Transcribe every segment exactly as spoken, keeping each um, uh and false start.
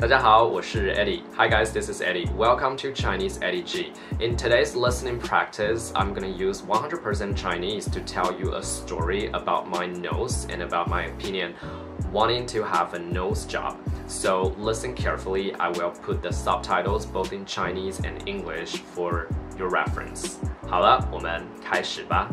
大家好，我是 Eddie. Hi guys, this is Eddie. Welcome to ChineseEddieG. In today's listening practice, I'm going to use one hundred percent Chinese to tell you a story about my nose and about my opinion wanting to have a nose job. So listen carefully, I will put the subtitles both in Chinese and English for your reference. 好了，我们开始吧。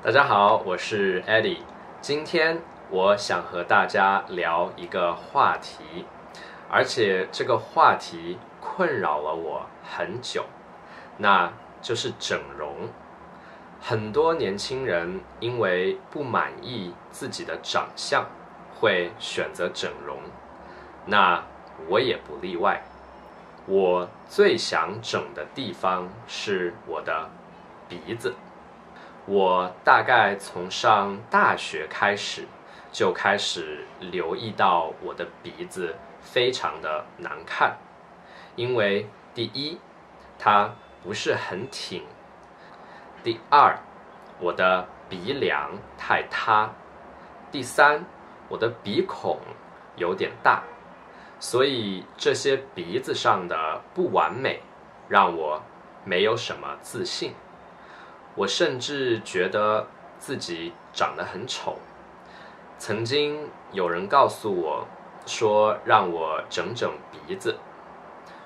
大家好，我是 Eddie。今天我想和大家聊一个话题，而且这个话题困扰了我很久，那就是整容。很多年轻人因为不满意自己的长相，会选择整容。那我也不例外。我最想整的地方是我的鼻子。 我大概从上大学开始，就开始留意到我的鼻子非常的难看，因为第一，它不是很挺；第二，我的鼻梁太塌；第三，我的鼻孔有点大，所以这些鼻子上的不完美让我没有什么自信。 我甚至觉得自己长得很丑。曾经有人告诉我，说让我整整鼻子，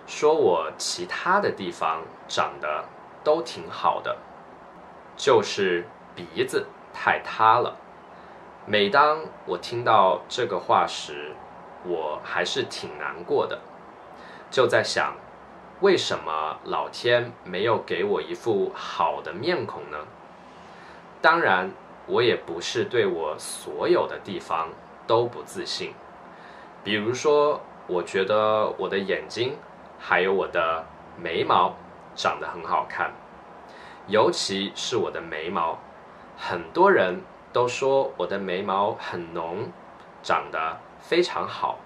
说我其他的地方长得都挺好的，就是鼻子太塌了。每当我听到这个话时，我还是挺难过的，就在想。 为什么老天没有给我一副好的面孔呢？当然，我也不是对我所有的地方都不自信。比如说，我觉得我的眼睛还有我的眉毛长得很好看，尤其是我的眉毛，很多人都说我的眉毛很浓，长得非常好。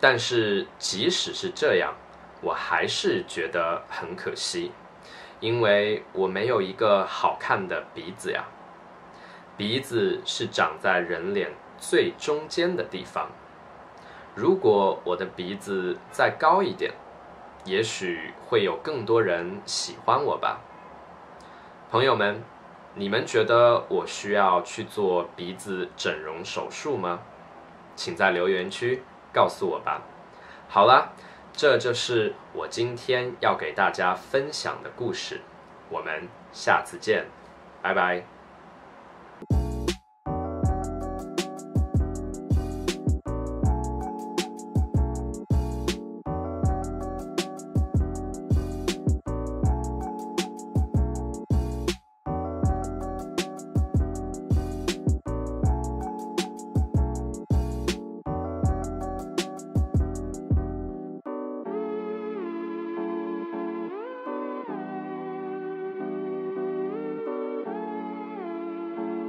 但是即使是这样， 我还是觉得很可惜，因为我没有一个好看的鼻子呀。鼻子是长在人脸最中间的地方。如果我的鼻子再高一点，也许会有更多人喜欢我吧。朋友们，你们觉得我需要去做鼻子整容手术吗？请在留言区告诉我吧。好啦。 这就是我今天要给大家分享的故事，我们下次见，拜拜。